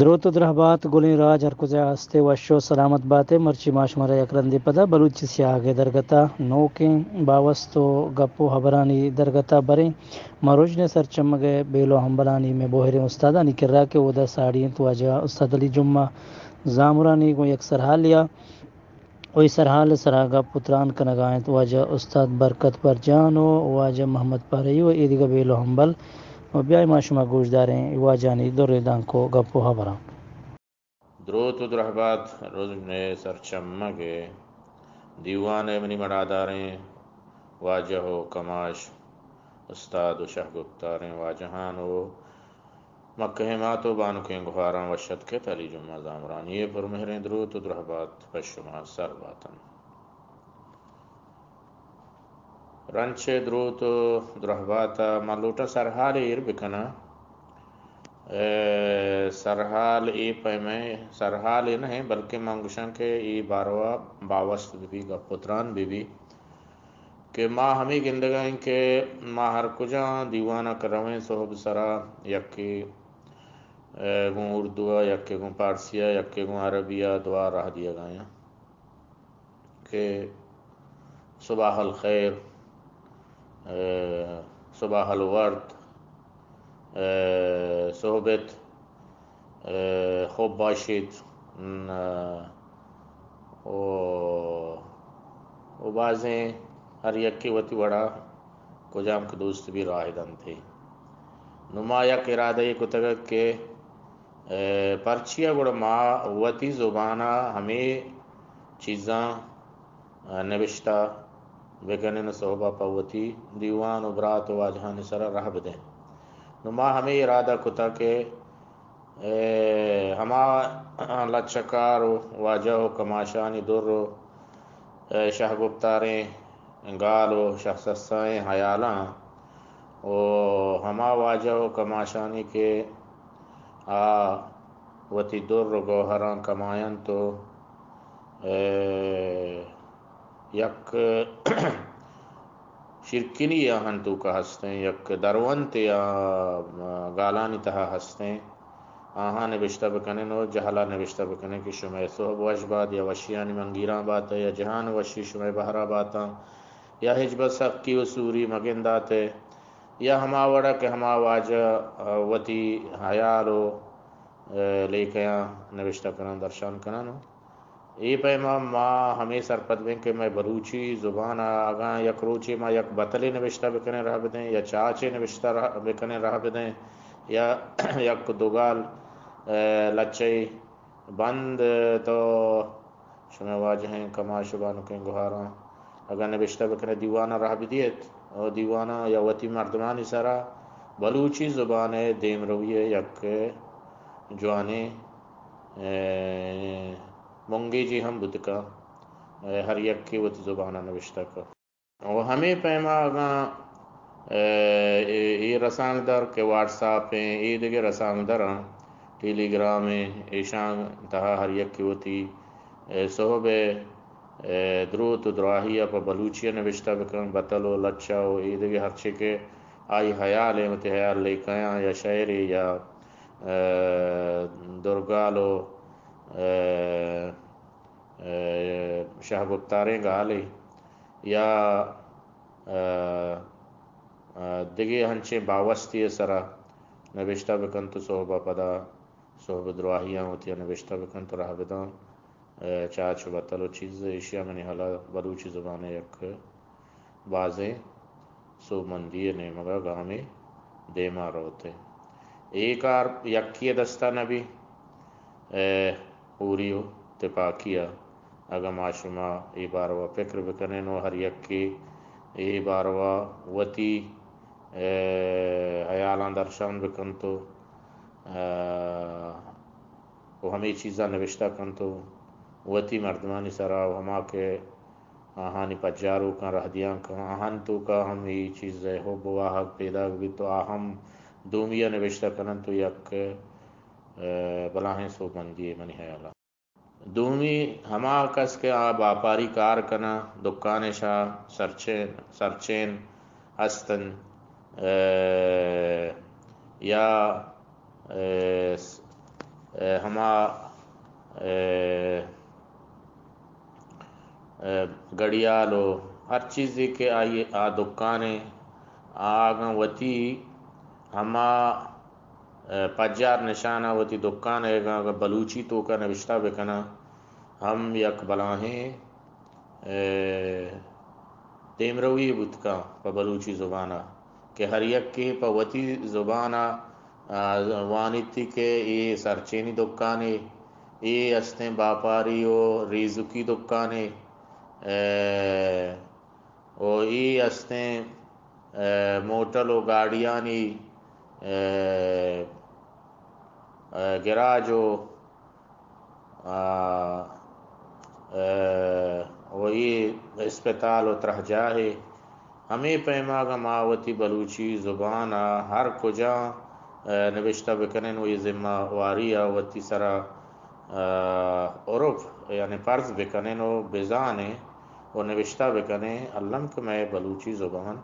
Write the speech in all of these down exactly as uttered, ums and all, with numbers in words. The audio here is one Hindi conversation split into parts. दरोत दरहबात गुलें राज हर कुज़ आस्ते वशो सलामत बातें मर्ची माश मरा यकरंदी पदा बलूची से आगे दरगता नोकें बावस्तो गप्पो हबरानी दरगता बरें मरोजने सर चमगे बेलो हम्बलानी में बोहरे उस्तादानी किर्रा के उदा साड़ियाँ तोजा उस्ताद अली जुम्मा जामुरानी को यकसर हाल लिया वही सरहाल सरागा पुत्रान कनगाएँ तोजा उस्ताद बरकत बरजान वाजा मोहम्मद पहरवी व ईदगा बेलो हम्बल और ब्याह माशुमा गोशदारें युवा जानी दोरेदान को गपो हबरा दरोहबात रोज़ने सर चमगे दीवान मनी मरादारें वाजह कमाश उस्ताद शाह गुप्तारें वाजहान हो मकहमा तो बानुखें गुहारा वशत के तली जुम्मा जामरान ये फरमहरें दरोहबात बशुमा सर बातन रंचे द्रोत द्रहबाता मलूटा सरहाल ईर बिकना सरहाल ई पैमे सरहाल ई नहीं बल्कि मंगुशन के ई बारवा बावस्त बीबी का पुत्रान बीबी के माँ हमी गिंदगाई के माँ हर कुजा दीवाना करवें सोहब सरा यके गु उर्दुआ यके गु पारसिया यके गु अरबिया दुआ राह दिया गाया के सुबाहल खैर सुबाहल वर्द सोहबत खूब बाशिद वाजें हर यक्की वती बड़ा कुजाम के दोस्त भी राहिदन थे नुमाया के इरादे कुतग के परचिया गुड़ माँ वती जुबाना हमें चीज़ा नविश्ता बेगन सोहबा पवती दीवान उबरात वाजहान सरा रहब दें नुमा हमें इरादा कुता के हमा लचकार वाजा हो कमाशानी दुर्रो शाह गुप्तारें गालो शाह सस्साएँ हयाला ओ हमा वाजा हो कमाशानी के आ वती दुर्र गोहरा कमायन तो ए, यक शिरकिनी या हंतू का हस्तें यक दरवंत या गालानी तहा हस्तें आहा ने बिश्ता बकने नो जहला ने बिश्ता बकने की शुमे सोहब वशबाद या वशियानी मंगीरा बात या जहान वशी शुमे बहरा बाता या हिजब सख की वसूरी मगिंदात या हमावड़ा के हमा वाजा वती हयालो लेकया ने बिश्ता कना दर्शन कना नो ए पैमा माँ हमें सरपद में के मैं बलूची ज़ुबान आगा यक रोची माँ यक बतले नविश्ता बिकने रहब दें या चाचे नविश्ता बिकने रहब दें या यक दुगाल लच्चे बंद तो शुमे वाजहें कमा शुबान के गुहारा अगर नविश्ता बिकने दीवाना रहब दियत और दीवाना या वती मर्दमानी सरा बलूची ज़ुबान देम रविये यक जवाने मंगी जी हम बुद्ध का हर यक की वत जुबाना नविश्ता का और हमें पैमा आगा ये रसांगदर के व्हाट्सएप पे ये देखे रसांगदर टेलीग्राम में ईशान तहा हर यक की वती सोहब द्रोत द्राहिया पर बलूचिया नविश्ता बकरन बतलो लच्छा हो ये देखे हर चे के आई हयाल है मत हयाल लेकाया या शायरी या दुर्गालो शाह गुप्तारें गाली या दिगे हंचे बावस्ती सरा नविश्ता बकंत सोहबा पदा सोहब द्रोहियाँ होती नविश्ता बकंत राहबदा चाच बतलो चीज़ एशिया में निहाला बलूची ज़ुबान यक बाजें सो मंदिर ने मगा गाँव में देमा रोते एक आर यक्की दस्ता नबी पूरी हो तिपाकिया अगम आशुमा ए बारवा फिक्र बिकने नो हर यक्की ए बारवा वती हयाला दर्शन बिकन तो वो हमें चीज़ा नविश्ता कन तो वती मर्दमानी सरा हमा के आहानी पजारू का रहदियाँ का आहन तो का हम ये चीज़ हो बवाहक पैदा भी तो आहम दूमिया नविश्ता कन तो यक बलाहें सो बंदिए मनी हयाला दूमी हमा कस के आ व्यापारी कार कना दुकान शाह सरचेन सरचेन हस्तन या ए, ए, हमा गड़ियालो हर चीज़ के आइए आ दुकाने आगवती हमा पजार निशाना वती दुकान है बलूची तो का नविश्ता बेकना हम यक बलाहें तेमरवी बुतका प बलूची ज़ुबाना के हर यक के पवती ज़ुबाना वानिति के ये सरचेनी दुकाने ये अस्ते बापारी ओ रिजुकी दुकाने ओ ये अस्ते मोटल ओ गाड़ियानी गिराजो वही अस्पताल और तरहजा है हमें पैमा गमावती बलूची ज़ुबान हर कुजा नविश्ता बिकनन वही ज़िम्मेवारी आवती सरा औरफ यानि फ़र्ज बिकनन वो बेजाने और नविश्ता बिकने अल्लम के मैं बलूची ज़ुबान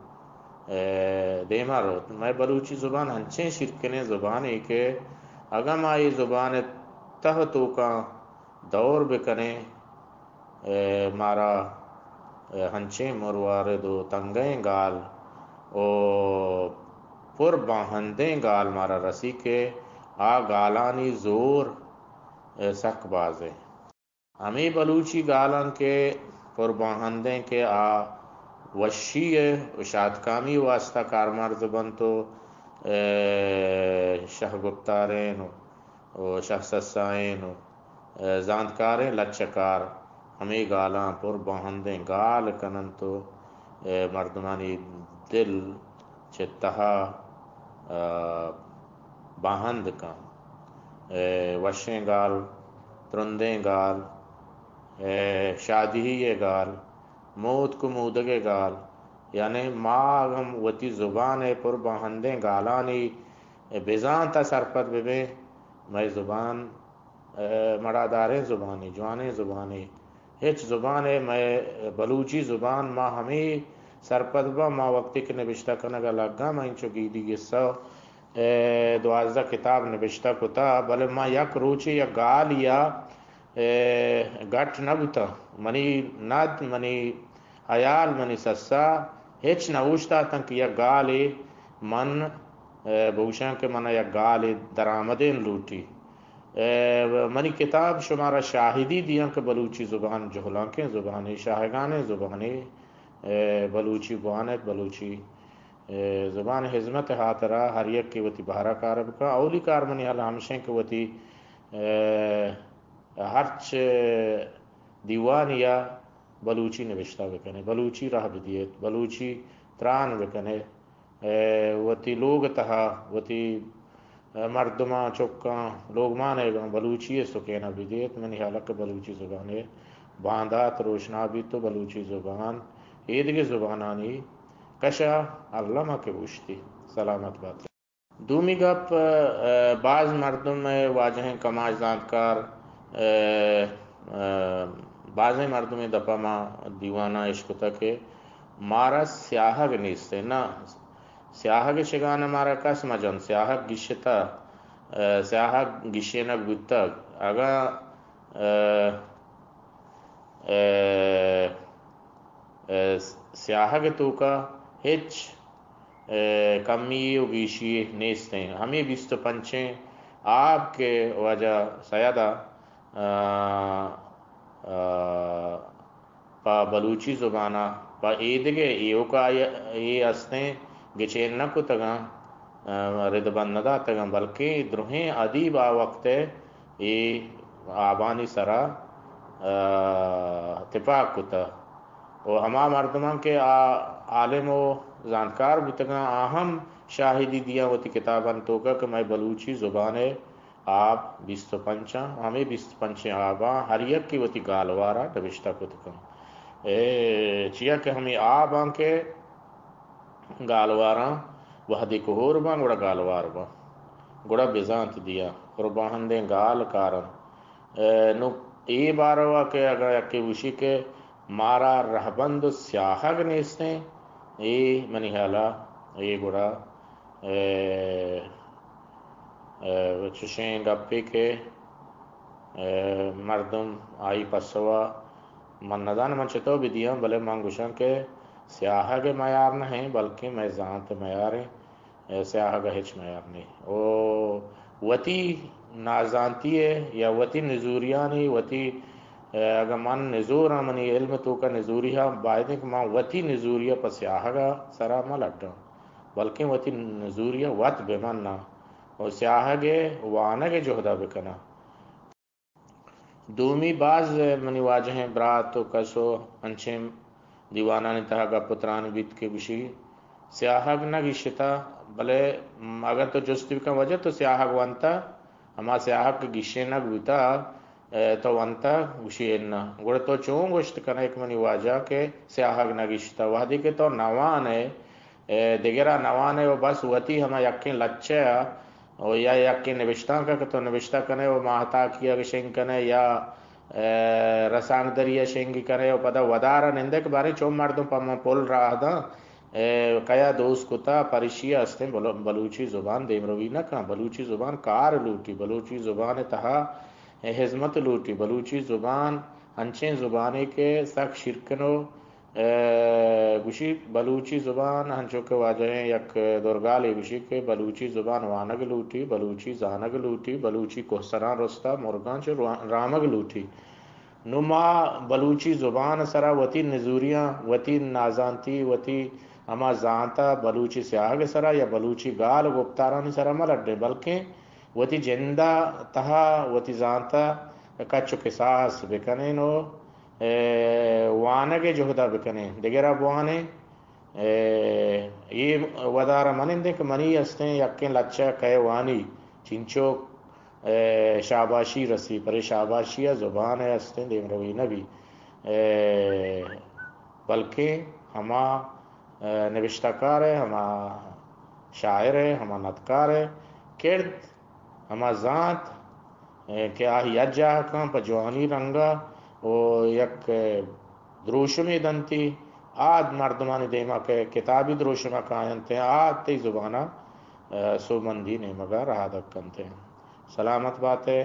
देमा रोत मैं बलूची ज़ुबान हंचे शिरकने ज़ुबान है के अगम आई ज़ुबान तह तो का दौर बिकने मारा हंचे मुरवारे दो तंगे गाल ओ पुर बाहंदे गाल मारा रसी के आ गालानी जोर सकबाजे हमें बलूची गालन के पुर बाहंदे के आ वशी शादकामी वास्ता कारमार जुबन तो शाह गुप्तारेन ओ शाह सस्साएन जानकारें लच्चकार हमें गालां पुर बहंदे गाल कनन तो मर्दमानी दिल चित्तहा बहंद का वशें गाल तुरंदे गाल शादी ही ये गाल मौत को मूदगे गाल यानि माँ गम वती ज़ुबान है पुर बहंदे गालानी बेजान ता सरपत बेबे मैं ज़ुबान मड़ादारें ज़ुबानी जवाने ज़ुबानी हिच ज़ुबान है मैं बलूची ज़ुबान माँ हमें सरपदबा माँ वक्ती के नविश्ता कनग लगा मैं चुकी दी सा द्वाजा किताब नविश्ता कुता भले माँ यक रोचे या गाल या गट नबता मनी नाद मनी हयाल मनी सस्सा हिच नवूशता तंक या गाल मन भूषण के मन या गाल दरामदेन लूटी मनी किताब शुमारा शाहिदी दिया के बलूची ज़ुबान जोहलाके ज़ुबान शाहगान ज़ुबान बलूची बुआनत बलूची ज़ुबान हिजमत हाथरा हरियक के वती बहरा कारब का औली कारमनी हल हमशें के वती हर्च दीवान या बलूची नविश्ता विकने बलूची राह दियत बलूची त्राण विकने वती लोग तहा वती मर्दमा चुक्का लोग माने बलूची सुकेना विदेत मनी हालक बलूची ज़ुबान है बांदात रोशना भी तो बलूची ज़ुबान ईद की ज़ुबानानी कशा अल्लामा के बुश्ती सलामत बात दूमी गप बाज मर्दम में वाजहें कमाज जानकार बाज मर्दम में दफा माँ दीवाना इश्क तक है मारा स्याह निस्ते ना स्याहग शिगान मारा कस मजन स्याहग गिशता स्याहग गिशेन गुत्तग आगा स्याहग तो का हिच कमी उगीशी नेस्ते हमें बीस तो पंचे आपके वजह सयादा पा बलूची ज़ुबाना पा ईदगे यो का ये अस्ते गिचेन न को तगा रिदबन नदा तगा बल्कि द्रोहें अदीब आ वक्त ये आबानी सरा तिपा कुता और हमा मर्दमा के आ आलिम व जानकार बितगा अहम शाहिदी दिया होती किताबन तोगा कि मैं बलूची ज़ुबान है आप बीस तो पंचा हमें बीस पंचे आबा हरियक की होती गालवारा नविश्ता कुतगा ए चिया के हमें आबा के गालवारा वह दिकोर बा गुड़ा गालवार बा गुड़ा बेजांत दिया और बहंदे गाल कारण नु ए बारवा के अगर के उशी के मारा रहबंद स्याहग ने इसने ए मनिहाला ए गुड़ा ए चुशें गप्पे के मردم آئی پسوا منندان من چتو بھی دیا بھلے مانگوشاں کے سیاہ کے معیار نہیں بلکہ میں ذات معیار ہے سیاہ کا ہچ معیار نہیں او وتی نازانتی ہے یا وتی نزوریانی وتی अगर मन निजूर मनी इल्म तो का निजूरी हा बायदे मां वती निजूरिया पस्याहगा सरामा लट्टा बल्कि वती निजूरिया वत बेमानना और स्याहगे वाना के जोहदा बेकना दूमी बाज मनी वाजहे ब्रात तो कसो अंछे दीवाना ने तहागा पुत्रान बीत के बिशी स्याहग ना गिशता भले अगर तो जुस्ती का वजह तो स्याहग वंता हमा स्याहग के गिशे ना गुता तो अंता गुशियन्ना गुड़ तो चोंग गोश्त कना एक मनी वाजा के स्याहग नगिश्ता वादी के तो नवान है दिगेरा नवान है वो बस वती हमा यक्किन लच्छे और या यक्किन निविष्टा का तो निविष्टा कने वो माहता किया के शेंग कने या रसांग दरिया शेंगी कने वो पता वदारा निंदे के बारे चोम मार दूं पम पोल रहा था कया दोस्त कुता परिशिया अस्ते बलूची जुबान देमरवी न का बलूची जुबान कार लूटी बलूची जुबान तहा हिजमत लूटी बलूची जुबान अंचे जुबाने के सख शिरकनो गुशी बलूची जुबान हंचो के वाजहें यक दुर्गाले गुशी के बलूची जुबान वानग लूटी बलूची जानग लूटी बलूची कोहसरा रोस्ता मुर्गांच रामग लूटी नुमा बलूची जुबान सरा वती नजूरियां वती नाजानती वती अमा जानता बलूची स्याग सरा या बलूची गाल गुप्तारानी सरा मलड्डे बल्कि वती जिंदा तहा वती जानता कच्चो के सास बिकने नो वानगे जोहदा बिकने दिगेरा बुआने ये वदारा मनिंदे के मनी हस्ते यक्के लच्छा कहे वानी चिंचो शाबाशी रसी परे शाबाशिया जुबान है हस्ते देवरवी नबी बल्कि हमा निविष्टाकार है हमा शायर है हमा नतकार है किर्द हमा जात क्या यज्जा का पजवानी रंगा ओ यक द्रोशमी दंती आद मर्दमानी देमा के किताबी द्रोशमा कायनते आद ते जुबाना सोमंदी ने मगा रहा दक्कनते सलामत बाते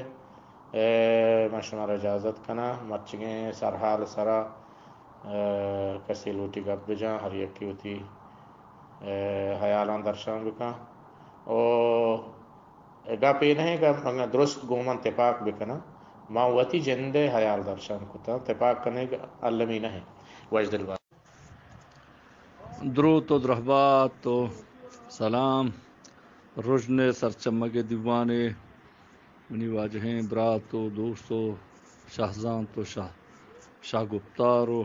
मशमर इजाजत कना मचगे सरहाल सरा कसी लूटी गब्बजा हर यकी होती हयालां दर्शान बिका ओ गापे नहीं का दुरुस्त गोमन तेपाक बिकना मावती जिंदे हयाल दर्शन कुता तेपाक कने अल्लमी नहीं वजदलवा द्रूत तो रहबात तो सलाम रोजने सर चमगे दीवाने मनी वाजहें ब्रातो दोस्तो शाहजान तो शाह शाह गुप्तारो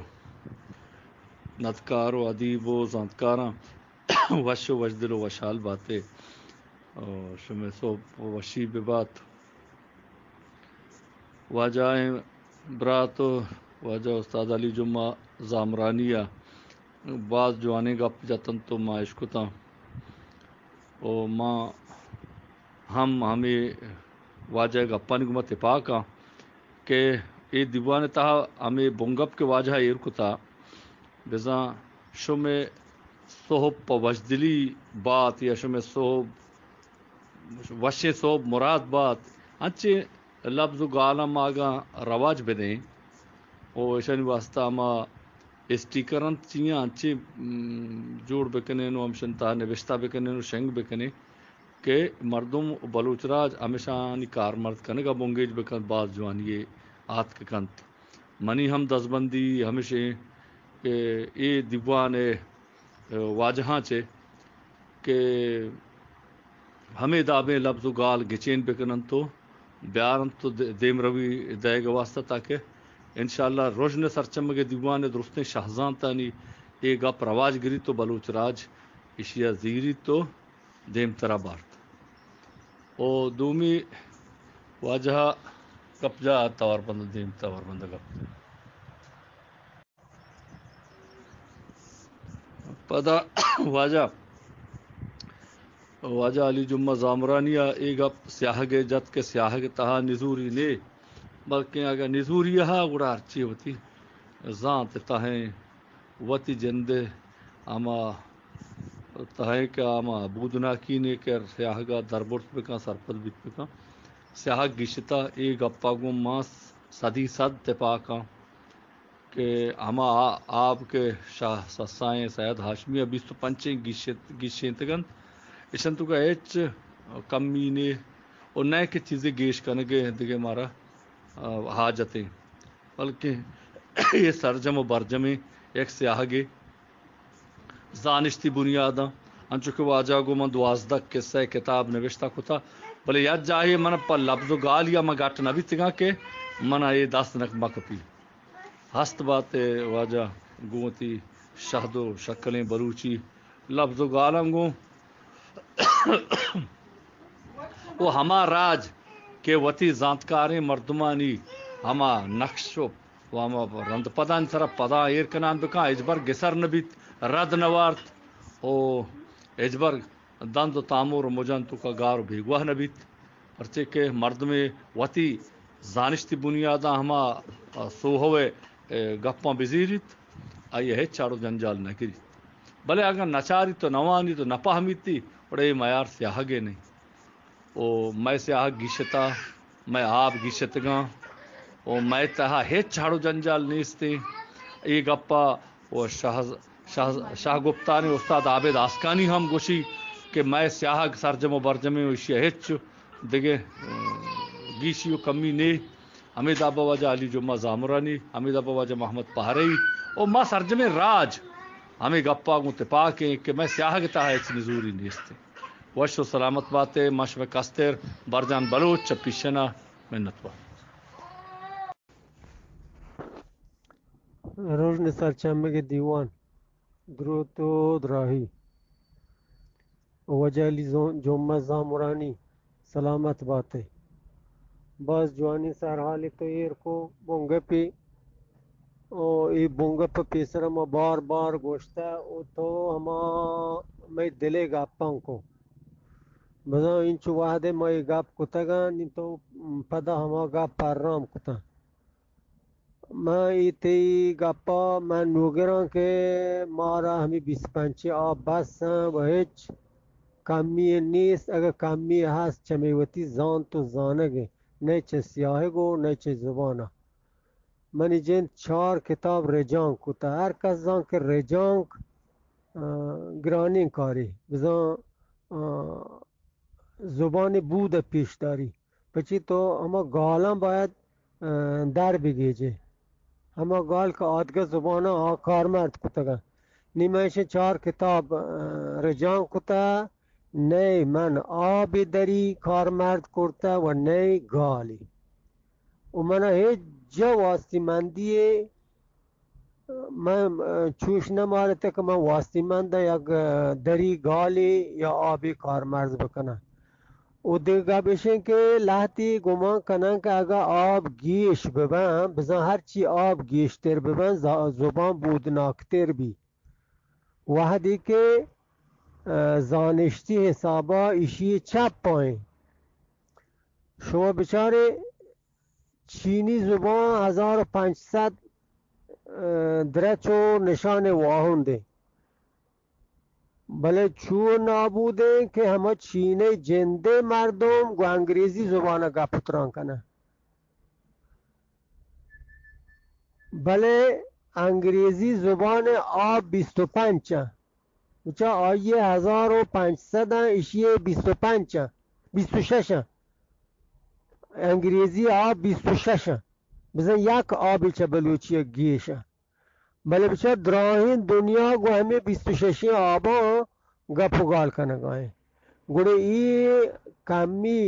नतकारो अदीबो जानकारा वशो वजदलो वशाल बातें और शमे सो वशी बात वाजाए ब्रात वाजा उस्ताद अली जुमा जामरानिया बात जवाने गप जतन तो माँ इश्कुता ओ माँ हम हमें वाजा गप्पा निगमा तिपाका के ये दीवाने तहा हमें बोंगप के वाजा एरकुता बेजा शमे सोहब पवजदिली बात या शमे सोहब वशे सोब मुराद बात अच्छे लफ्ज़ गालम आगा रवाज बने और ऐसा वास्ता माँ स्टीकरन चियाँ अच्छे जोड़ बेकने नो हमशन ता निविष्ता बेकने नो शेंग बेकने के मर्दम बलूचराज हमेशा निकार मर्द कने का बोंगेज बेकन बात जवान ये आत के कंत मनी हम दसबंदी हमेशे के ये दीवाने वाजहाँ चे के हमें दाबे लफ्ज़ गाल गिचेन बेकनन तो ब्यारन तो देम रवि दयगा वास्ता ताकि इंशाअल्लाह रोज़ने सर चमगे दीवाने दुरुस्ते शाहजान तानी ए गप रवाज गिरी तो बलूचराज इशिया जीरी तो देम तरा बार्त ओ दूमी वाजहा कपजा तवर बंद देम तवर बंद गप पदा वाजा वाजा अली जुम्मा जामरानिया एक अब स्याहगे जत के स्याहगे तहा निजूरी ने बल्कि अगर निजूरी हा गुड़ा अर्ची होती जात तहें वती जंदे आमा तहें के आमा बूदना कीने के स्याहगा दरबुर्त पे का सरपद बीत पे का स्याह गिश्ता ए गप्पा गुम मास सदी सद तिपाका के हम आपके शाह सस्साएँ सैयद हाशमी अभी तो पंचे गिशेंतगन इशन तो का एच कमी ने और नए के चीज़ें गेश करने के दिखे मारा हाजतें बल्कि ये सरजम और बरजम एक स्याह गे दानिश्ती बुनियादा अंचु के वाजा गो मन दुआजदा किस्सा किताब नविश्ता को था भले याद जाए मन पर लफ्ज़ गाल या मैं गाट नभी तिगा के मना ये दास नकमा कपी हस्त बात वाजा गोती शहदो शक्लें बलूची लफ्ज़ गालंगो वो हमा राज के वती जानकारें मर्दमानी हमा नक्शो वामा रंद पदान सरा पदा एर कनान बिका इजबर गिसर नबीत रद नवार्त ओ इजबर दंद तामोर मुजन तु का गार भेगवा नबीत परचे के मर्द में वती जानिश्ती बुनियादा हमा सोहवे गप्पा बिजीरित आइए है चारो जंजाल न गिरित भले अगर नचारी तो नवानी तो नपाहमी थी बड़े मयार स्याहगे नहीं ओ मैं स्याह गिशता मैं आप गिशतगा ओ मैं तहा हे छाड़ो जंजाल नीस्ते ये गप्पा ओ शाह शाह शाह गुप्ता ने उस्ताद आबेद आस्कानी हम गोशी के मैं स्याह सरजम बरजमे ओशी हेच दिगे गीशियो कमी ने हमीद आबा वाजा अली जुमा जामरानी हमीद आबा वाजा मोहम्मद पहरवी ओ माँ सरजम राज हमें गप्पा को तिपा के कि मैं स्याह के तहा हेच निजूरी नीस्ते वश सलामत बातें मशव कस्तर बरजान बलोच चपिशना मिन्नतवा रोज़ने सर चमेगे दीवान द्रोतो द्राही वजह अली जुम्मा जामरानी सलामत बातें बस जवानी सर हाल तो एर को बोंगे पे और ये बोंगे पे पेसरा में बार बार गोश्ता वो तो हमा मैं दिलेगा पाँव को बजाओ इन चुवाहदे मैं गाप कुतगा नहीं तो पदा हमा गाप पाराम कुता मैं इते गापा मैं नोगेरा के मारा हमें बीस पंचे आप बस वहेच कामी नीस अगर कामी हास चमेवती जान तो जानगे नहीं चे स्याहे गो नहीं चे जुबाना मैंने जिन चार किताब रेजांग कुता हर कस जान के रेजांग ग्रानी कारी बजा जुबान बूद पेशदारी पची तो हम गाला बायद दार भी गेजे हम गाल का आदगा जुबाना आकार मर्द कुतगा निमेश चार किताब रजान कुता नए मन आबिदरी कार मर्द कुर्ता व नए गाली उमना है जो वास्ती मान दिए मैं छूश न मारे तक मैं वास्ती मान दा या दरी गाली या आबी कार मर्द बकना उदेगा बेशें के लाती गुमा कना का आगा आप गीश बबा बजा हर ची आप गीश तेर बबा जुबान बूद नाक तेर भी वाहदी के जानिश्ती हिसाबा इशी छाप पाए शो बेचारे चीनी जुबान हजार पाँच सात दरचो निशाने वाहन दे भले छू नाबूदे के हम छीने जिंदे मरदम गो अंग्रेजी जुबान का पुत्रा कना भले अंग्रेजी जुबान आप बीसो पंच ऊँचा आइए हजारों पाँच सद इशिए बीसो पंच बीसो शश अंग्रेजी आप बीसो शश बस यक आप बलूची गेश भले बच्चा द्राहीन दुनिया को हमें बीस शशे आबो गप गाल का नगाएं गुड़े ई कामी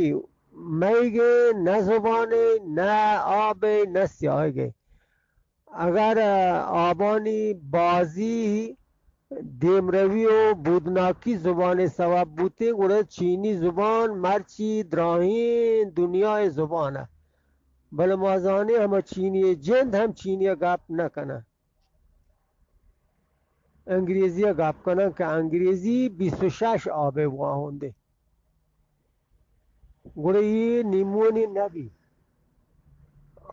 मैं गे न जुबाने न आबे न स्याह गे अगर आबानी बाजी देमरवियो बुदनाकी जुबाने सवाब बूते गुड़े चीनी जुबान मर्ची द्राहीन दुनिया जुबान है भले माजाने हम चीनी जिंद हम चीनी गप न कना अंग्रेजी गाप कना के अंग्रेजी बीसो शश आबे वहाँ होंदे गुड़े ये निमोनी नबी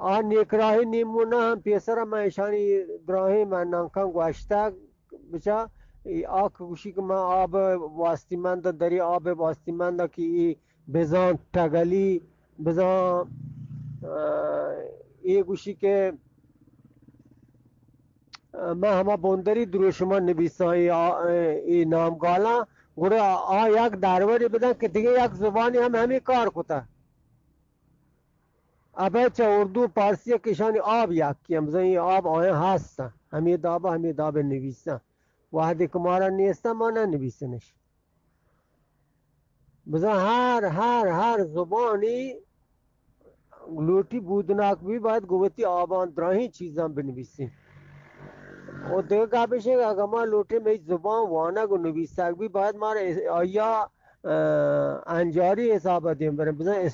आ नेकराही निमोना हम पेसरा मैं ईशानी द्राही मैं नांका गुआश्ता बचा आख खुशी के मैं आब वास्तिमंदा दरी आबे वास्तिमंदा की बेजान टगली बजा ये गुशी के मैं हमा बौंदरी दुरुशमा नबीसा ये नाम गाला गुड़े आ याक दारवर बदा कितने याक जुबान हम हमें कार कोता अब उर्दू पारसी किशान आब याक की हम जई आब आए हास्ता हमें दाबा हमें दाबे नबीसा वाहद कुमारा नेस्ता माना नबीसा नश बजा हर हर हर जुबानी लोटी बूदनाक भी बात गोवती आबान द्राही चीज़ा बनबीसी और देखा अगमा लोटे में जुबान वाना को नबीसा भी बात मारे या अंजारी हिसाब दे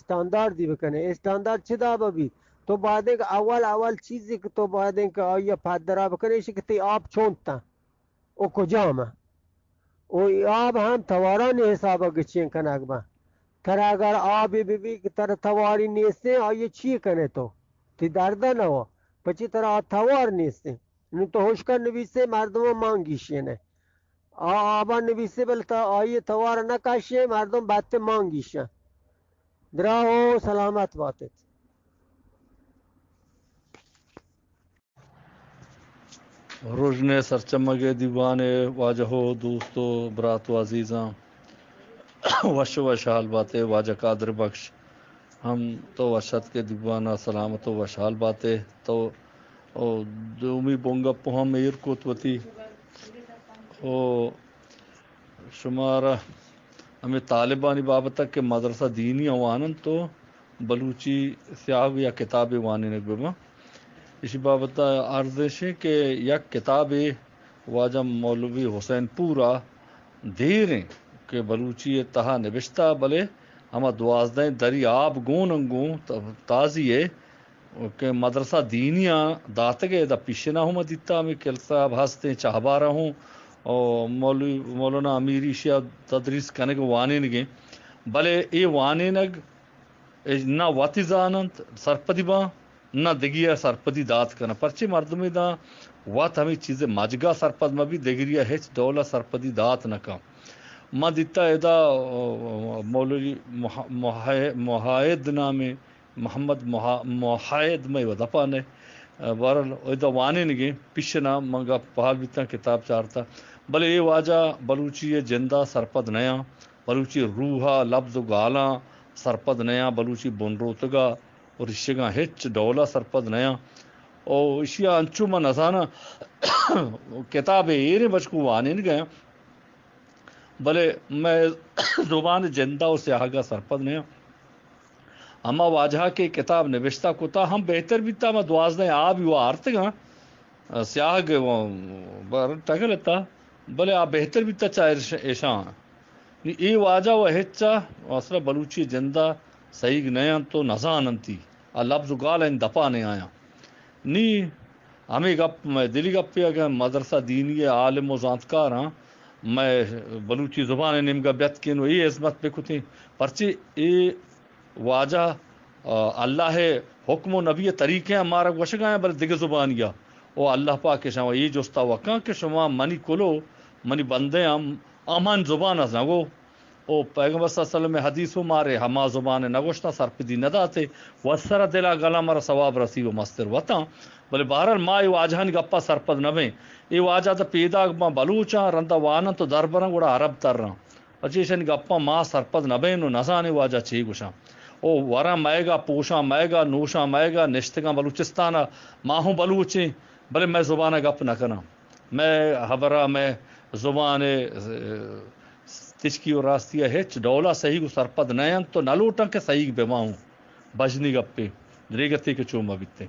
स्टैंडर्ड दी बकने स्टैंडर्ड छिदा भी तो बाद अवल अवल चीज तो बाद या फादरा बकने शिकते आप छोंता ओ कुजामा ओ आप हम थवारा ने हिसाब गचे कनागबा थरा अगर आप बीबी तर थवारी ने से और ये छी कने तो ती दर्द न हो पची तरह थवार ने से न तो होश का नबी से मर्दों मांगी शेने आबा नबी से बलता आइए तवार न काशे मर्दों बातें मांगी शा दरा हो सलामत बातें रोजने सर चमगे दीवाने वाजहो दोस्तों बरात अजीजा वश वशाल बातें वाजा कादर बख्श हम तो वशत के दीवाना सलामत वशाल बातें तो और दोमी बोंगा पोहा मेयर कोतवती हो शुमारा हमें तालिबानी बाबत के मदरसा दीनी अवानन तो बलूची स्याब या किताब वानी नगबा इसी बाबत अर्ज़श के या किताब वाजा मौलवी हुसैन पूरा धीरे के बलूची तहा निबिश्ता भले हम दुआजदें दरी आब गोन अंगों ताजिए के मदरसा दीनिया दात के दा पीछे ना हूँ मदीता में किलसा भासते चाहबा रहा हूँ और मौलू मौलाना अमीरी शिया तदरीस कने के वाने नगे भले ये वाने नग ना वाति जानत सरपति बा ना दिगिया सरपति दात कना परचे मर्द में दा वात हमें चीज़ें मजगा सरपत में भी दिगिया हेच डोला सरपति दात न का मदीता एदा मौलवी मुहायद नामे मोहम्मद मोहायद में वदपा ने बहरल वाने नगे पिछे ना मंगा पहाड़ बीतना किताब चारता भले ये वाजा बलूची ये जिंदा सरपद नया बलूची रूहा लफ्ज गाला सरपद नया बलूची बुनरोतगा और इशगा हिच डोला सरपद नया और इशिया अंचुमा नजाना किताब एरे बचकू वाने न गया भले मैं जुबान जिंदा और स्याहगा सरपद नया अमा वाजहा के किताब निविश्ता कुता हम बेहतर बीता मैं दुआज ने आप युवा आरतगा स्याह टक लेता भले आप बेहतर बीता चाहे ऐशा ये वाजा व हेच्चा असरा बलूची जिंदा सही नया तो नजानती आ लफ्ज गाल इन दफा नहीं आया नी हमें गप मैं दिली गप्पे अगर मदरसा दीनी आलिम व जानतकार हाँ मैं बलूची जुबान निम का व्यत के ये इसमत पे कुछ परची ए वाजा अल्लाह हुक्म नबी तरीक़े हमारा वशगा हैं बल दिग ज़ुबान या ओ अल्लाह पा के शाम ये जोस्ता वक़ा के शुमा मनी कोलो मनी बंदे हम अमान ज़ुबान अस नगो ओ पैगम्बर सल्लल्लाहु अलैहि वसल्लम हदीस मारे हमा ज़ुबान नगोश्ता सरपदी नदाते वसरा दिला गला मारा सवाब रसी व मस्तर वता भले बहरल माँ ये वाजहान गप्पा सरपद नबे ये वाजा तो पैदा माँ बलूचा रंदा वाना तो दरबरा गोड़ा अरब तर रहा अचेशन गप्पा माँ सरपद नबे नो नसाने वाजा छे गुशा ओ वरा मैगा पोशा मैगा नोशा मैगा निश्तगा बलूचिस्ताना माहूँ बलूचे भले मैं ज़ुबान गप न करा मैं हबरा मैं ज़ुबान तिचकी और रास्तिया हिच डोला सही को सरपद नयन तो न लूटा के सही बेमाऊँ बजनी गप्पे रेगते के चूमा बीतते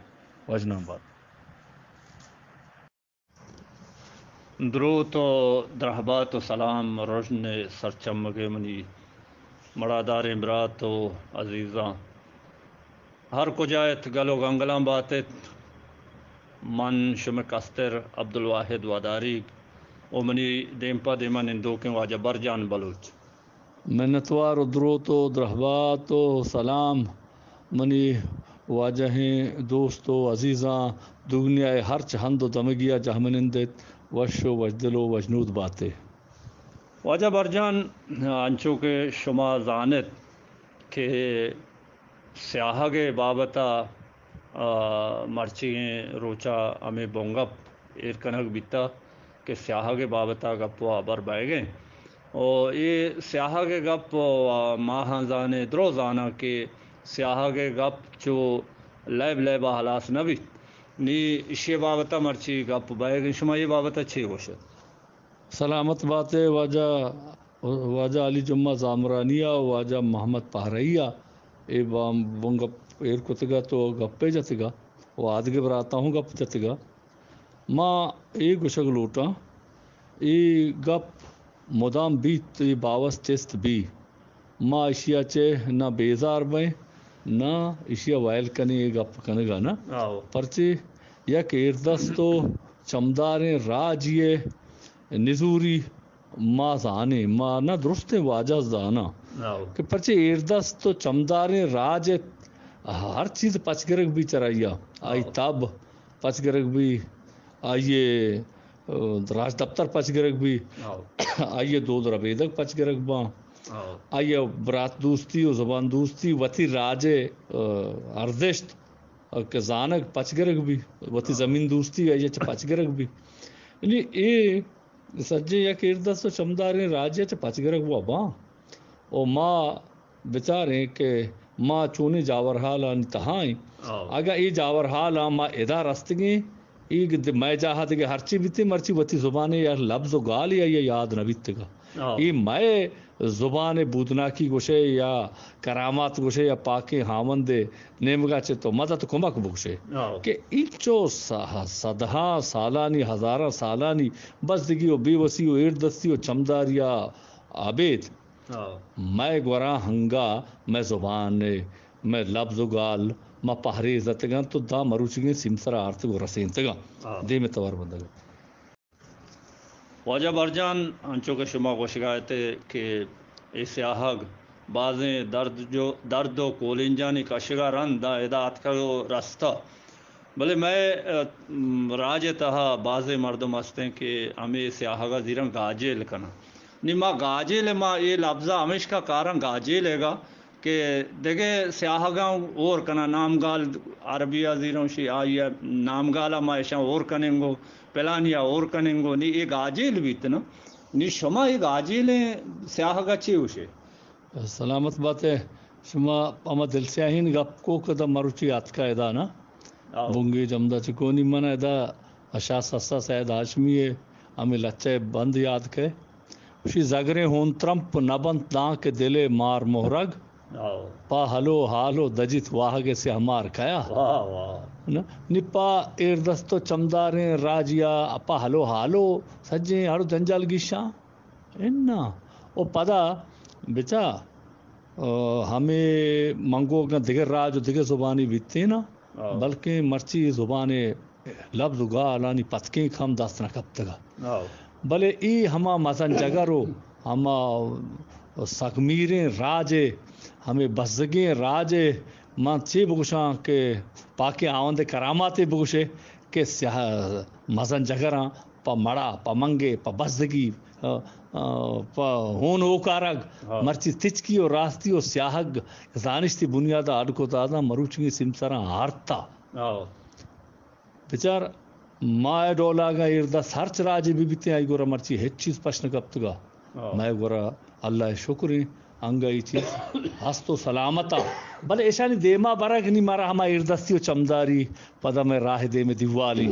वजना बात द्रो तो दरहबा तो सलाम रोजने सर चमगे मनी मड़ादार इमरात तो अजीज़ा हर कुजायत गलो गंगला बात मन शुम कस्तर अब्दुल वाहिद वादारी ओमनी देमपा देमन इंदो के वाजा बरजान बलोच मिनतवार उद्रो तो दरहबा तो सलाम मनी वाजहें दोस्तों अजीज़ा दुनिया हर चहंदो दमगिया जहमनिंदे वशो वजदलो वजनूद बातें वाजा बरजान अंचो के शुमा जानत के स्याहगे बाबता मर्ची रोचा अमे बोंगप एर कनक बिता के स्याहगे बाबता गप्पो आबर बाएगे। और ये स्याहगे गप माहजाने द्रोजाना के स्याहगे गप जो लैब लैब हलास नबी नी इशे बाबता मर्ची गप बाएगे शुमा ये बाबत अच्छी गोशत सलामत बातें वाजा वाजा अली जुम्मा जामरानिया वाजा मोहम्मद पहरैया ए गप एर कुतगा तो गप्पे जतगा वो आदगे बराता हूँ गप जतगा माँ ए गुशग लूटा ए गप मुदाम बीत बावस चेस्त बी माँ इशिया चे ना बेजार में ना इशिया वायल कने ये गप कनेगा ना परचे या केरदस तो चमदारें राज ये निजूरी माँ जाने माँ ना दुरुस्त वाजा जाना कि परचे एरदस तो चमदारें राज हर चीज़ पचगरक भी चराइया आई तब पचगरक भी आइए राज दफ्तर पचगरक भी आइए दो दरबेदक पचगरक बा आइए बरात दोस्ती और जबान दोस्ती वती राजे अर्देश्त जानक पचगरक भी वती जमीन दोस्ती आइए पचगरक भी यानी ये सज्जे या किरदस तो चमदारें राज्य च पचगरक हुआ बा और माँ बेचारे के माँ चूने जावर हाल आन तहाई अगर ये जावर हाल आ माँ इधा रस्तगी ई मैं चाहत के हरची बीती मरची बती जुबाने या लफ्ज गाल या ये याद न बीतगा ये मैं जुबान बूदना की गुशे या करामात गुशे या पाके हामंदे नेमगा चे तो मदद कुमक बुगशे के इचो सदहा सालानी हजारा सालानी बस दिगी ओ बेवसी ओ इर्दस्ती ओ चमदार या आबेद मैं गोरा हंगा मैं जुबान मैं लफ्ज गाल मैं पहरे जतगा तो दा मरुचगे सिमसरा आर्त गो रसेंतगा दे में तवर बंदगा वाजा बरजान अंचों के शुमा को शिकायत के ऐसे आहग बाजें दर्द जो दर्द व कोलिंजानी कशिगा रन दा इदात का रास्ता भले मैं राज तहा बाजे मर्दम हस्ते के हमें स्याहगा जीरम गाजेल कना निमा गाजेल माँ ये लफ्जा हमेश का कारण गाजेलेगा के देखे स्याहगा और कना नाम गाल अरबिया जीरों शी आइया नाम गाला माँ ऐसा और कनेंगो पेलानिया और कनेंगो नी एक आजिल बीत ना नी शमा एक आजिल स्याहगा ची उसे सलामत बात है शमा अमा दिल से आहिन गप को कदा मरुची याद का ऐदा ना बुंगे जमदा चिकोनी मना ऐदा अशा सस्सा सैद हाशमी है हमें लच्चे बंद याद के उसी जगरे होन ट्रम्प नबंत ना के दिले मार मोहरग पा हलो हालो दजित वाहगे से हमार खाया ना निपा एरदस्तो चमदारें राजिया अपा हलो हालो सज्जे हरो जंजाल गिशा इन्ना ओ पदा बेचा हमें मंगो का दिगर राज दिगर जुबानी बीतते ना बल्कि मर्ची जुबाने लफ्ज उगा लानी पतके खम दास्तना कब तगा भले ई हमा मसन जगरो हमा सकमीरें राजे हमें बसगे राजे माँ चे बुगुशां के पाके आवंदे करामाते बुगुशे के स्याह मजन जगरा प मड़ा प मंगे प बसदगी प होन होकारग मर्ची तिचकी और रास्ती और स्याहग जानिश्ती बुनियादा आड़को तादा मरुचगी सिमसरा हारता बेचार माए डोलागा इर्दा सर्च राजे बीबीते आई गोरा मर्ची हेच्चीज प्रश्न कप्तगा मैं गोरा अल्लाह शुक्र अंगाई चीज हस्तो सलामता भले ऐसा नहीं देमा बरग नहीं मारा हमारा इर्दस्ती और चमदारी पदा मैं राह दे में दिवाली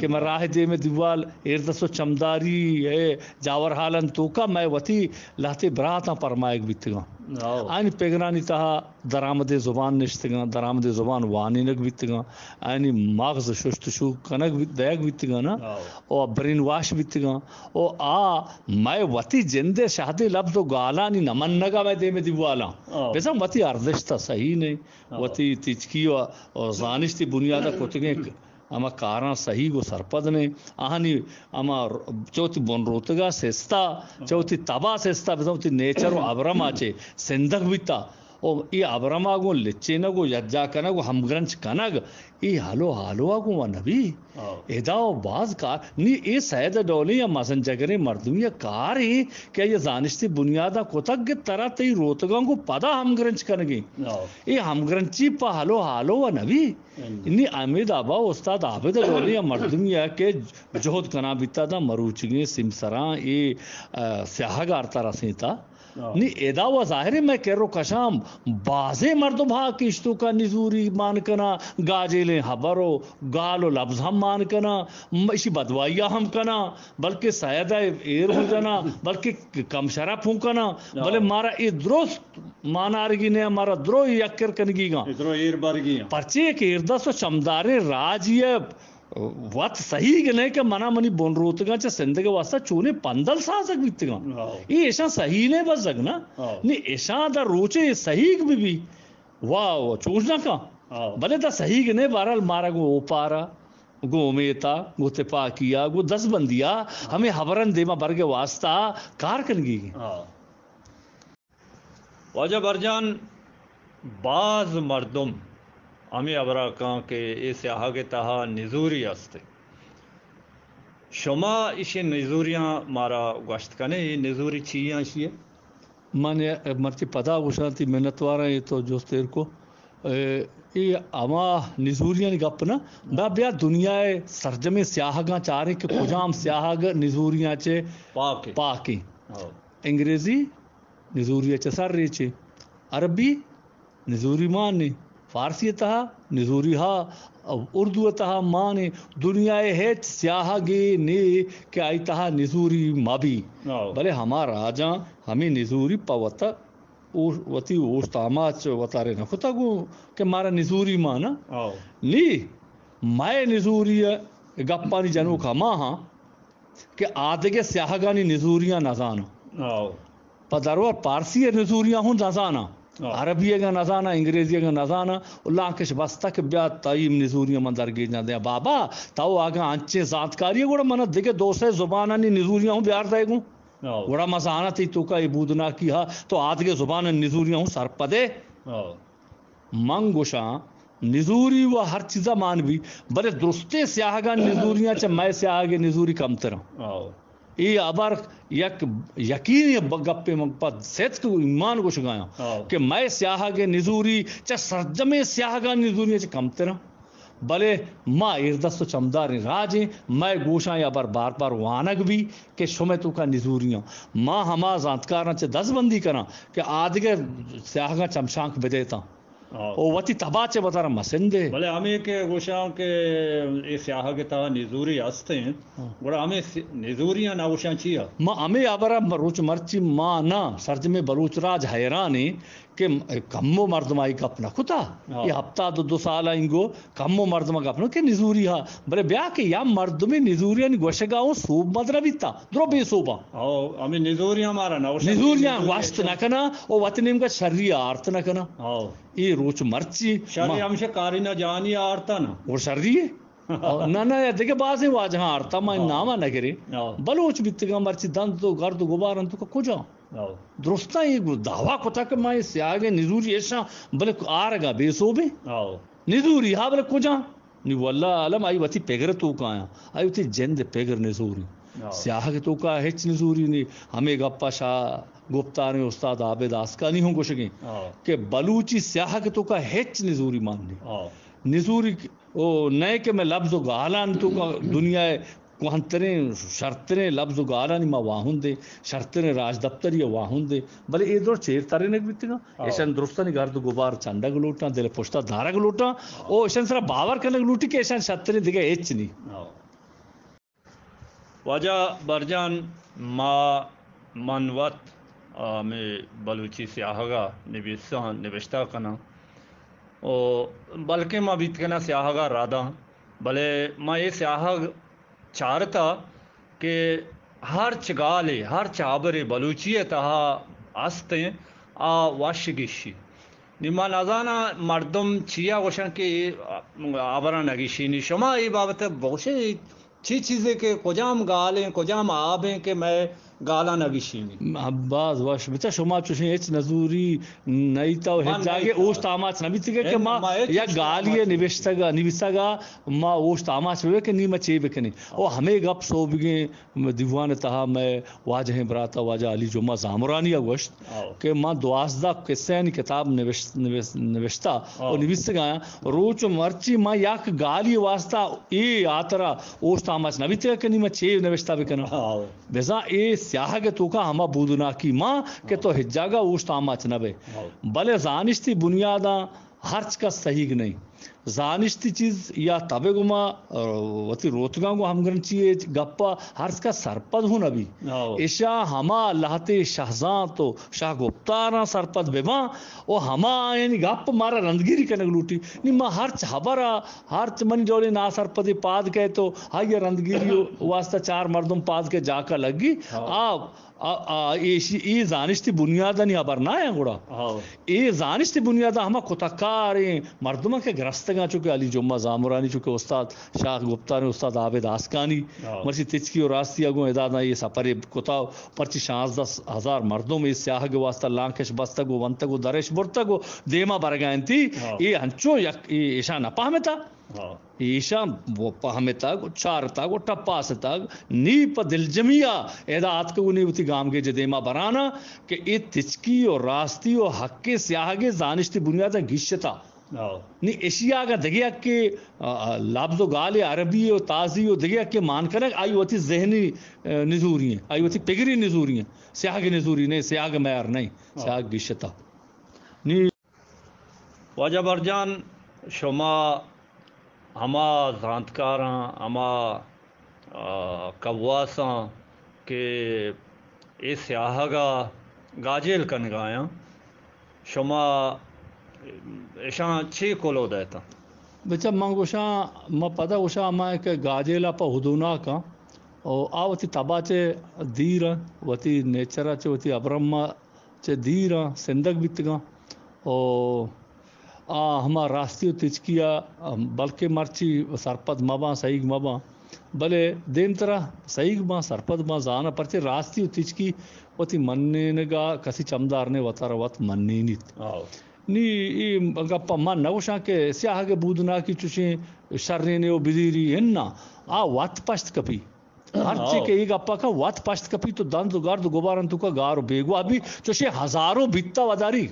कि मैं राह दे में दिवाल इर्दस्तो चमदारी है जावर हालन तो का मैं वती लाते बराता परमाएक बीतगा आनी पेगनानी तहा दरामदे जुबान निश्तगा दरामदे जुबान वानी नग बीतगा आनी मागज शुष्ट शू कनक दयक बीतगा ना और ब्रेन वाश बीतगा और आ मैं वती जिंदे शादी लफ्ज गाला नी नमन नगा मैं दे में दिवाला वैसा वती अर्दश्ता सही नहीं वती तिचकी और जानिश्ती बुनियादा कोतगे अमा कारा सही गो सरपद ने आहनी अमा चौथी बोनरोतगा सेस्ता चौथी तबा सेस्ता बेसौती नेचर और अबरम आचे सिंधक बीता और ये अबरम आगो लिच्चे नगो यज्जा कनगो हमग्रंच कनग ये हालो हालो आगो वा नबी एदाओ बाज कार नी ए सैद डोली या मसन जगरे मर्दू या कार ही क्या ये जानिश्ती बुनियादा कोतग तरह तई रोतगा को पदा हमग्रंच कनगे ये हमग्रंची पा हालो हालो वा नबी नी आमिद आबा उस्ताद आबिद डोली या मर्दुमिया के जोहद कना बिता दा मरूचगे सिमसरा ए स्याहगार तरह सेता नी एदा व जाहिर मैं कह रो कशाम बाजे मर्द भा किश्तों का निजूरी मान कना गाजेले हबरो गालो लफ्ज हम मान कना इसी बदवाइया हम कना बल्कि सायदा एर हो जाना बल्कि कम शरा फूकना भले मारा ये दुरुस्त मानारगी ने हमारा द्रोह यक्कर कनगी गा द्रोह एर बारगी पर्चे के इर्दा सो चमदारे राजिय वत सही गने के मना मनी बोन रोतगा च सिंध के वास्ता चोने पंदल सासक बितगा ये ऐसा सही ने बस जगना नहीं ऐसा दा रोचे सही भी भी वाह चूजना का भले दा सही गने बहरहाल मारा गो ओपारा गो उमेता गो तिपा किया गो दस बंदिया हमें हवरन देमा भर के वास्ता कार कनगी वाजा बरजान बाज मर्दुम हमें अबरा कहाँ के ये स्याह के तहा निजूरी आस्ते शमा इसे निजूरियाँ मारा गश्त कने ये निजूरी छियाँ छिए माने मरती पता घुसाती मेहनतवार ये तो जो तेर को ये आमा निजूरियाँ गप ना बा ब्या दुनिया सरजमे स्याह गा चारे के खुजाम स्याह ग निजूरियाँ चे पाके पाके अंग्रेजी निजूरिया चे सर रे चे अरबी निजूरी माने फारसी तहा निजूरी हा उर्दू तहा माने दुनिया है स्याह गे ने क्या आई तहा निजूरी माबी भले हमारा राजा हमें निजूरी पवता वती ओस्तामा च वतारे न खुता गो के मारा निजूरी माना ली मैं निजूरी गप्पा नी जनू खमा हाँ के आते के स्याह गानी निजूरियां ना जाना पदरवा पारसी निजूरियां हूँ ना जाना अरबी का नजाना अंग्रेजी का नजाना लाकेश बस्ता के ब्या ताइम निजूरिया मंदर गे जाते बाबा ताओ आगा आंचे जातकारी गोड़ा मन देखे दोसे जुबाना नी निजूरिया हूँ ब्यार देगू गोड़ा मजा आना थी तो का इबूदना की हा तो आद के जुबान निजूरिया हूँ सरपदे मंगुशा निजूरी व हर चीजा मान भी बड़े दुरुस्ते स्याहगा निजूरिया च मैं स्याहगे निजूरी कम तरह ये अबर यक यकीन गप्पे मगपत सेत को ईमान को शुगाया कि मैं स्याह के निजूरी च सरजमे स्याह का निजूरी च कम तेरा भले माँ इर्दस्त चमदार राजे मैं गोशा या बार बार बार वानक भी के शुमेतु का निजूरियाँ माँ हमा जानतकार च दसबंदी करा कि आदि के स्याह का चमशांक बेदेता ओ वती तबा चे बता रहा मसंदे भले हमें के गोशाओं के ये स्याह के ता निजूरी आस्ते हैं बड़ा हमें निजूरियाँ ना गोशां चिया माँ हमें याबरा मरुच मर्ची माँ ना सर्ज में बलूच राज हैरानी के कम्मो मर्दमाई का अपना खुदा ये हफ्ता दो दो साल आएंगो कम्मो मर्दमा का अपना के निजूरी हा बड़े ब्याह के या मर्द में निजूरियाँ निगोशगाओं सूब मदरा बीता द्रो बेसोबा ओ हमें निजूरियाँ मारा ना निजूरियाँ वास्त ना करना ओ वतन इनका शरीर आर्त ना करना ये रोच मर्ची शरीर हमसे कारी ना जानी आर्ता ना वो शरीर ना ना यार देखे बाज है वाज हाँ आर्ता माँ नामा ना करे बलोच बितगा मर्ची दंत तो गर्द गुबार अंतु का कुछ दुरुस्ता ये दावा को था कि मैं इससे आगे निजूरी ऐसा भले आ रहा बेसो भी निजूरी हाँ भले कुछ नहीं वल्ला अलम आई वती पेगर तो कहाँ आई उती जेंद पेगर निजूरी स्याह के तो का हेच निजूरी नहीं हमें गप्पा शाह गुप्ता ने उस्ताद आबे दास का नहीं होंगे शकें के बलूची स्याह के तो का हेच निजूरी माननी निजूरी ओ नए के मैं लफ्जों गालान तो का दुनिया कुहंतरे शर्तरे लफ्ज गाला नहीं माँ वाहुन दे शर्तरे राज दफ्तर ये वाहुन दे भले ये दौर चेर तारे ने बीतेगा ऐसा दुरुस्ता नहीं घर तो गुबार चंडा को लूटना दिल पोछता धारा को लूटना ओ ऐसा सारा बावर करने को लूटी के ऐसा शर्तरे दिखे एच नहीं वाजा बरजान माँ मनवत में बलूची स्याहगा निबिस्सा निबिश्ता कना ओ बल्कि माँ बीत कना स्याहगा राधा भले माँ ये स्याह चारता के हर चगाले हर चाबरे बलूचिये तहा आस्ते आ वाशिगिशी निमा नजाना मर्दम छिया वशन के आबरा नगिशी निशमा ये बाबत बहुत सी चीज़ें के कुजाम गालें कुजाम आबें के मैं गालाना गिशी में अब्बास वश बेचा शोमा चुशे एच नजूरी नई ताव हे जागे ओश तामाच नबी तिके के मा या गालिए निवेशतगा निविसगा मा ओश तामाच बे के नी मचे बे के नी ओ हमें गप सोबगे दीवान तहा मैं वाजह बराता वाजा अली जुमा जामरानी अगस्त के मा दुआसदा किसेन किताब निवेश निवेशता और निविसगा रोच मर्ची मा याक गाली वास्ता ए आतरा ओश तामाच नबी तिके के नी मचे निवेशता बे के ना बेजा ए स्याह के तोका हमा बूदना की माँ के तो हिज्जागा उस तामाच नबे भले जानिश्ती बुनियादा हर्च का सही नहीं जानिश्ती चीज़ या तबे गुमा वती रोतगा को हम गन चाहिए गप्पा हर्च का सरपद हूँ नबी ऐशा हमा लाहते शाहजा तो शाह गुप्ता ना सरपद बेमा ओ हमा यानी गप मारा रंदगिरी करने लूटी नहीं माँ हर्च हबरा हर्च मन जोले ना सरपदे पाद के तो हाँ ये रंदगिरी वास्ता चार मर्दों पाद के जाकर लगी आप ये जानिश्ती बुनियादा नहीं अबर ना है गुड़ा ये जानिश्ती बुनियादा हमा कुतकार मर्दमा के ग्रस्तगा चुके अली जुम्मा जामरानी चुके उस्ताद शाह गुप्ता ने उस्ताद आबिद आसकानी मर्ची तिचकी और रास्तिया गो एदादा ये सफरे कुताव पर्ची शाज दस हज़ार मर्दों में स्याह के वास्ता लांकेश बस्ता गो वंत गो दरेश बुरता गो देमा बरगायन थी ये हंचो ईशा नपा में था ईशा वो पहमे तक चार तक वो टप्पास तक नीप दिलजमिया ऐदा आत को नहीं उती गाम के जदेमा बनाना कि ये तिचकी और रास्ती और हक्के स्याह के जानिश्ती बुनियाद घिश्यता नहीं एशिया का दगिया के लाभो गाले अरबी और ताजी और दगिया के मान कर आई वती जहनी निजूरी हैं आई वती पिगरी निजूरी हैं स्याह की निजूरी नहीं स्याह के मैर नहीं स्याह घिश्यता नहीं वाजा बरजान शमा हमा जानतकारा हमा कव्वासा के ए स्याहगा गाजेल कन गाया शमा ऐशा छी कोलो देता बेचा मंगोशा म पता उषा माए के गाजेला प हुदुना का और आवती तबाचे दीर वती नेचरा चे वती अब्रह्मा चे दीरा सिंदक बितगा और आ हमारा रास्ती तिचकिया बल्कि मर्ची सरपद मबा सही मबा भले देन तरह सही माँ सरपद माँ जाना परचे रास्ती तिचकी वती मन्नेगा कसी चमदार ने वतार वत मन्ने नित नी गप्पा माँ नवशा के स्याह के बूदना की चुशे शर्ने ने ओ बिदीरी हिन्ना आ वत पश्त कपी हर चीज के एक गप्पा का वत पश्त कपी तो दंत गार तो गोबारन तुका गार बेगो अभी चुशे हजारों बित्ता वदारी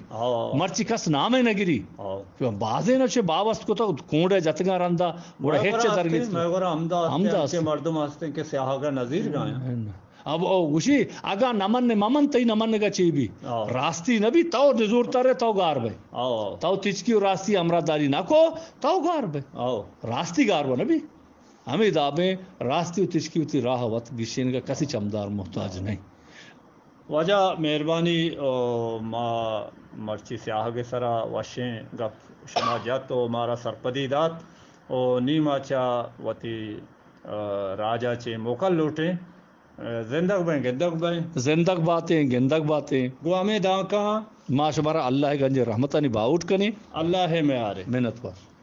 मर्ची कस नाम है नगिरी तो बाजे न छे बावस्त को तो कोंडे जतगा रंदा बड़ा हेच दरगी मगोरा हमदा हमदा के मर्दम हस्ते के स्याहगा नजीर गाया अब ओ उसी आगा नमन ने ममन तई नमन का चेबी रास्ती नबी तौ नजूर तारे तौ गार बे तौ तिचकी रास्ती हमरादारी नाको तौ गार बे रास्ती गार बे नबी हमें दाबे रास्ती उतिचकी उती राहवत गिशेन का कसी चमदार मोहताज नहीं वजह मेहरबानी माँ मर्ची स्याह के सरा वशें गप शमा जात तो मारा सरपदी दात और नीमा चा वती राजा चे मोकल लूटे जिंदक बे गिंदक बे जिंदक बातें गिंदक बातें गुआमे दाका माशमारा अल्लाह गंजे रहमतानी बाउट कने अल्लाह है मैं आ रहे मेहनत पर।